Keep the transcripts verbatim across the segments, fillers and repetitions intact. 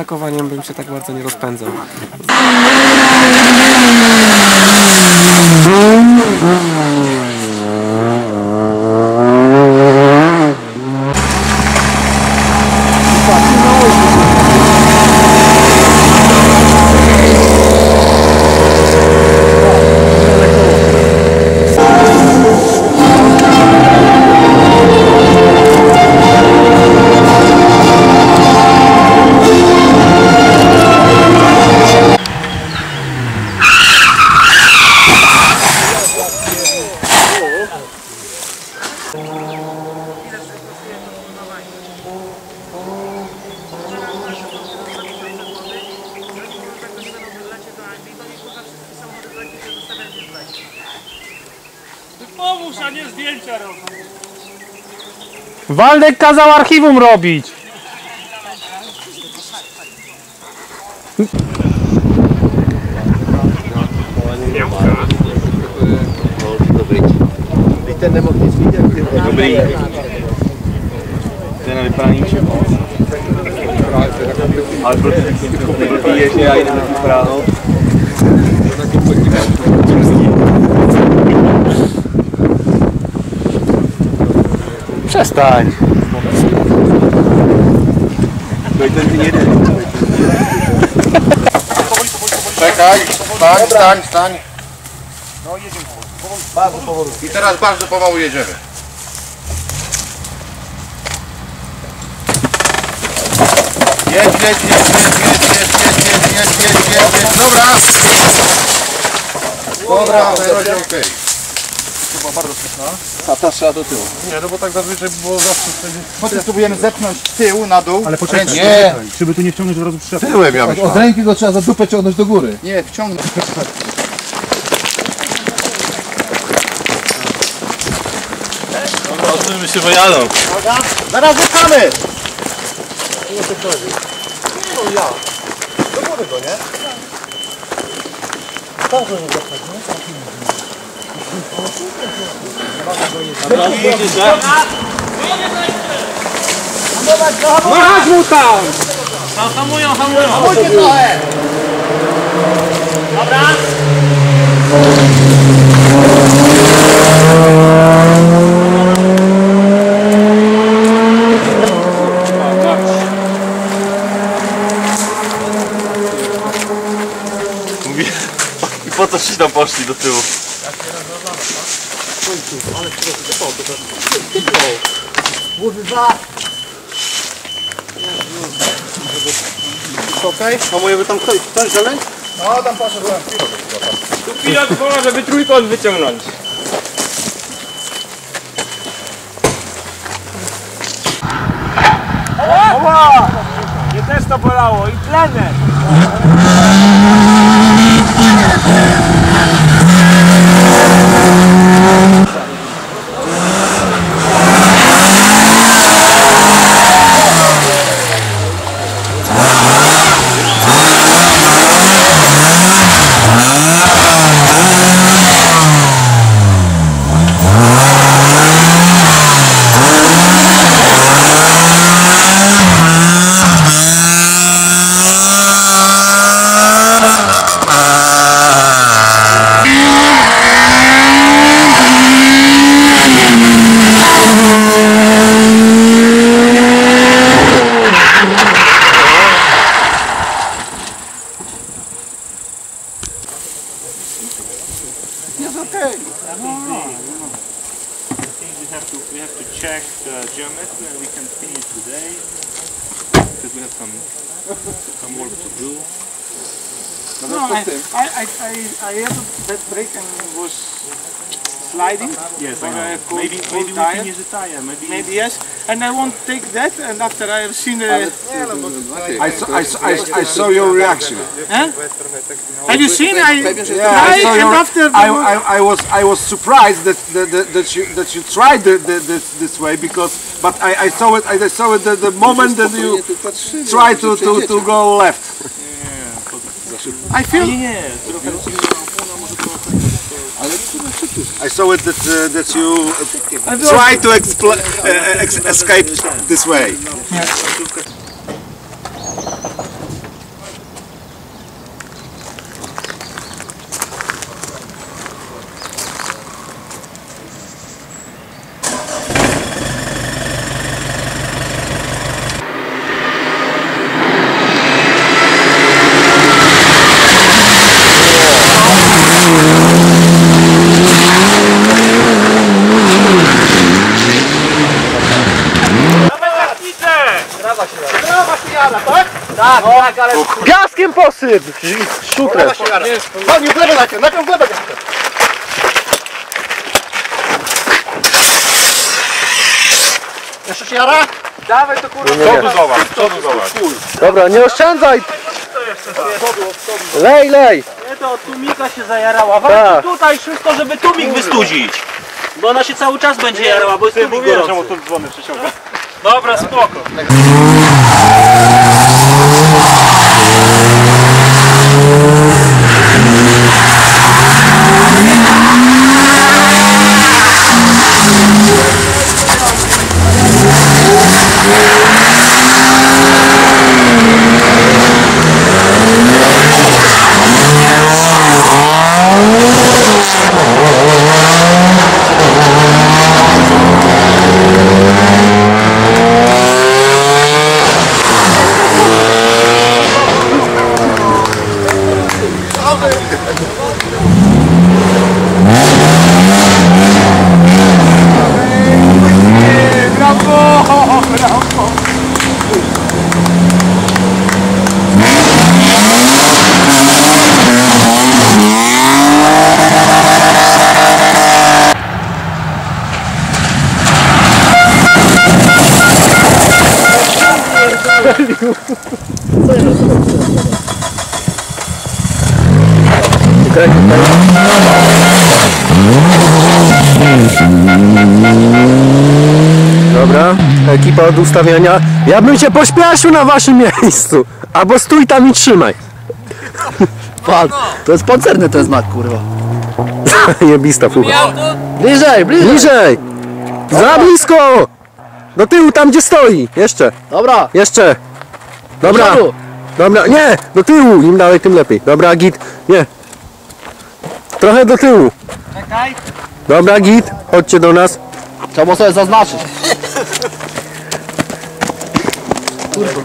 atakowaniem bym się tak bardzo nie rozpędzał. Pomóż, a nie zdjęcia robię. Waldek kazał archiwum robić. Ten nemotnický děkuji. Dobrý. To je na vyprání všem. Ale protože ty ježně já jdeme tím pránou. Přestaň. Dej ten ty jede. Čekaj, staň, staň, staň. No jedeme. Bardzo powolutku. I teraz bardzo powolutku jedziemy. Jedź, jedź, jedź, jedź, jedź, jedź, jedź, jedź, jedź, dobra. Dobra, będzie okej. Chyba bardzo pyszna. A ta trzeba do tyłu. Nie, no bo tak zazwyczaj było zawsze wtedy... Po tym spróbujemy zepchnąć tył na dół. Ale poczekaj, nie. Żeby tu nie wciągnąć od razu przyczepy. Tyłem ja myślałem. Od ręki go trzeba za dupę ciągnąć do góry. Nie, wciągnąć. My się wyjadą. Zaraz wypchamy! Nie to chodzi. Nie no ja. Do góry go, nie? Tak, że nie zapchać, nie? Tak, nie. Dobra, widzisz, tak? No raz mu tam! Tam hamują, hamują. Hamujcie trochę! Dobra! Po co ci tam poszli do tyłu? Jak się rozważamy, tak? Ale to jest to, to jest to. Kurwa! Okej, hamujemy tam ktoś, ktoś dalej? No, tam patrzę, byłem pilot. Tu pilot woła, żeby trójkąt wyciągnąć. Oła! Mnie też to bolało i tlenek! Sliding? Yes, I have maybe maybe we can use a tire. Maybe maybe yes. And I won't take that. And after I have seen, I I saw your reaction. Have you seen? I and after I I was I was surprised that that that you that you tried this this way because but I I saw it I saw it the moment that you try to to to go left. I feel. I saw it that uh, that you uh, try to expl uh, ex escape this way. Yeah. ty, szutrę. Panie, wlewę najpierw, najpierw wlewę najpierw. Jeszcze się jara? Dawaj to kurwa. Co tu zobacz, co tu zobacz. Dobra, nie oszczędzaj. Lej, lej. Nie, to Tumika się zajarała. Walcz tutaj wszystko, żeby Tumik wystudzić. Bo ona się cały czas będzie jarała, bo jest Tumik gorący. Ty mówię, czemu tu dzwony przeciąga. Dobra, spoko. Dobra, ekipa od ustawienia. Ja bym się pośpieszył na waszym miejscu. Albo stój tam i trzymaj. Pan, to jest pancerny ten znak, kurwa. Jebista fuga. Bliżej, bliżej. Bliżej. Za blisko. Do tyłu, tam gdzie stoi. Jeszcze. Dobra. Jeszcze. Dobra. Dobra, nie, do tyłu, im dalej tym lepiej. Dobra, git, nie. Trochę do tyłu. Czekaj. Dobra, git, chodźcie do nas. Trzeba sobie zaznaczyć. Kurwa.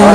Dobra.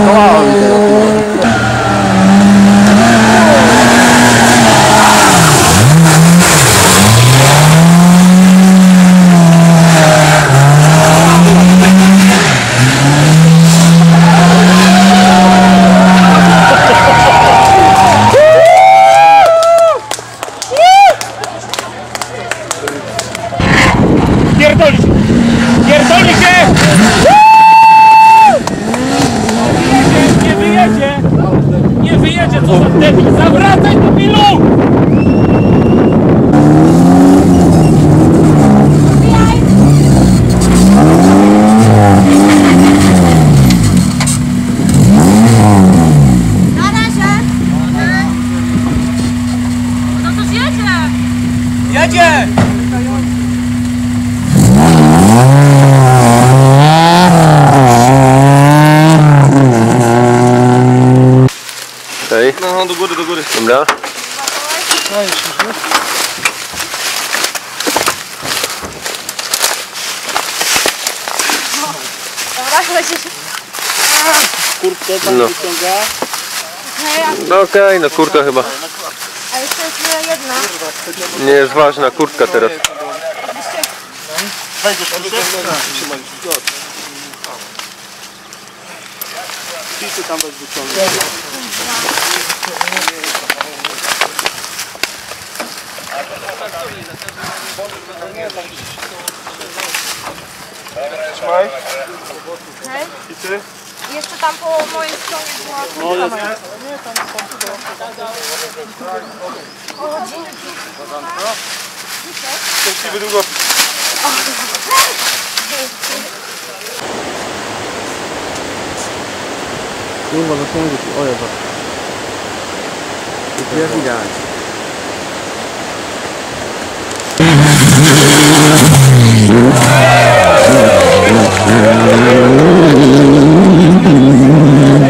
Kurtę tam no. Wyciąga. No okej, okay, no kurtka chyba. A jeszcze jest jedna. Nie jest ważna kurtka teraz. Pisy tam weź wyciągnę. Trzymaj. I ty? Jeszcze tam po mojej stronie była kurwa moja. Nie, tam są. O, dzięki. Szczęśliwy długopis. Kurwa, zasłonię ci. O, ja tak. Jak widać.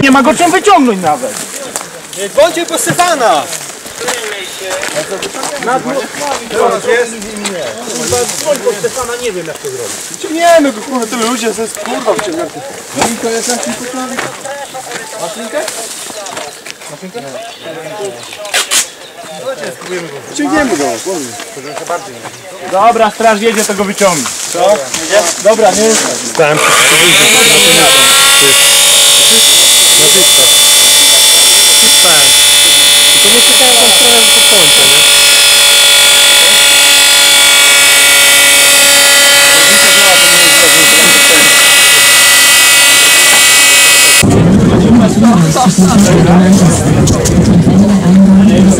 Nie ma go czym wyciągnąć nawet. Nie bądźcie po Stefana. Się. Na dwóch teraz jest i nie. Kurwa, dzwoń po Stefana, nie wiem jak to zrobić. Nie no, kurwa, to ludzie ze skurwa wciągnięty. Linka jest jak nie poprawi. Masz linkę? Masz linkę? Ciągniemy go, bardziej. Dobra, straż jedzie, to go wyciągnie. Co? Dobra, nie jest. Stałem przy to nie czekałem tą stronę do końca, nie? Widzicie, że ma to nie jest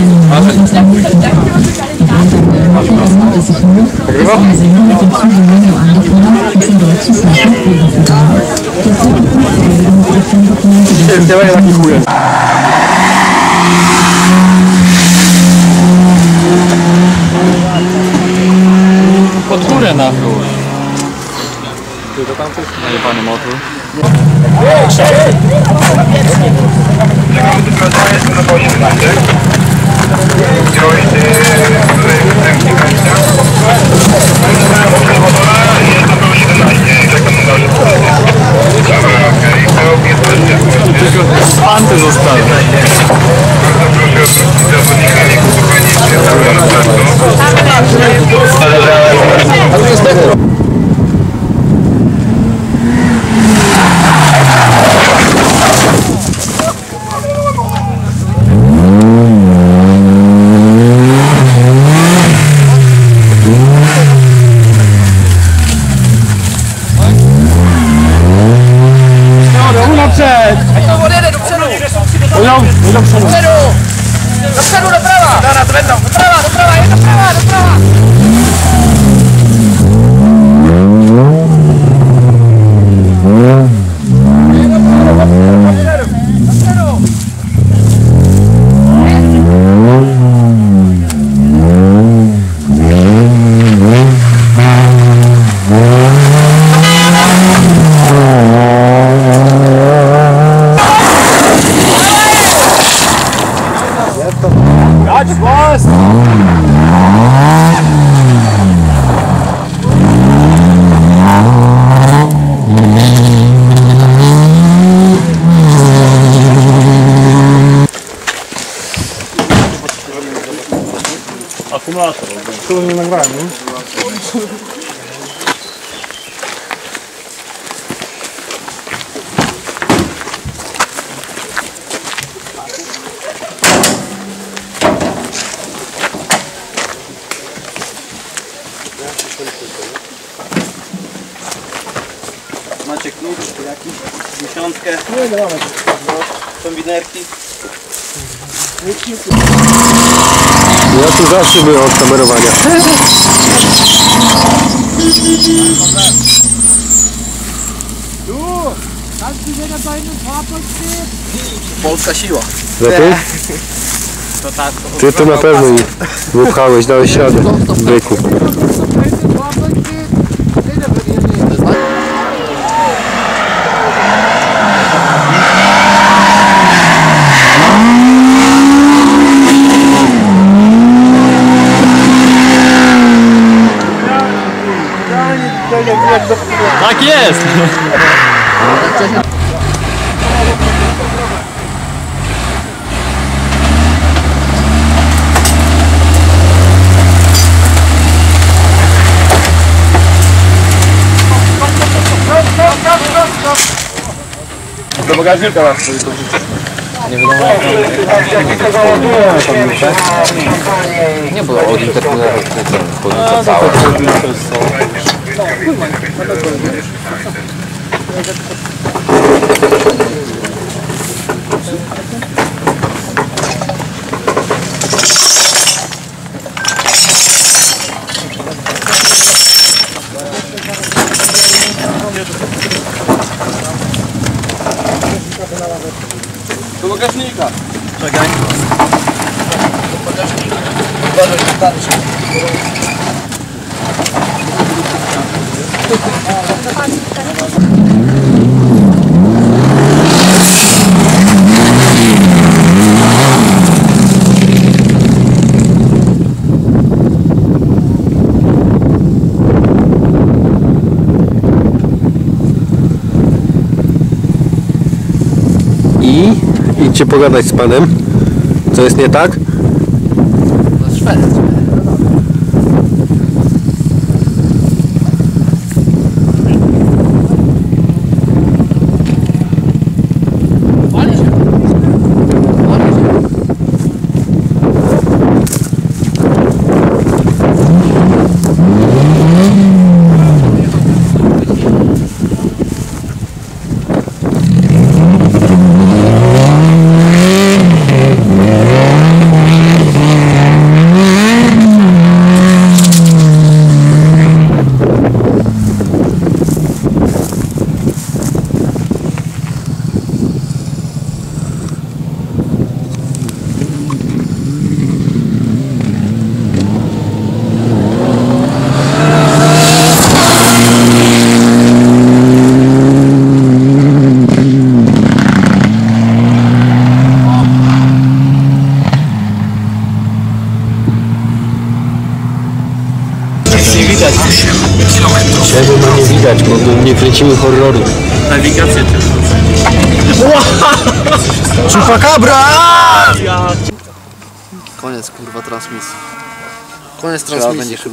pod górę na dół. Ty to tam też najebany motor. Anty zostały. Akumulator, to nie nagrałem, nie? Macie klucz jakiś? Dziesiątkę? Nie, nie mamy. Kombinerki? Ja tu zawsze byłem od kamerowania. Polska siła. Lepiej? Ty to na pewno nie upchałeś, dałeś siadę. Byku. Tak jest! Do bagażnika nas to wrzucić. Nie wiadomo jak to jest. Nie było od interpulatora. No to jest no, pływaj, na pewno robisz. Do bagażnika. Czekaj. Do bagażnika. Uważaj, że tarczy. Idźcie pogadać z panem, co jest nie tak? No Szwed. Czego mnie nie widać, bo nie kręcimy horroru. Nawigację też. Chupacabra! Koniec kurwa transmisji. Koniec transmisji.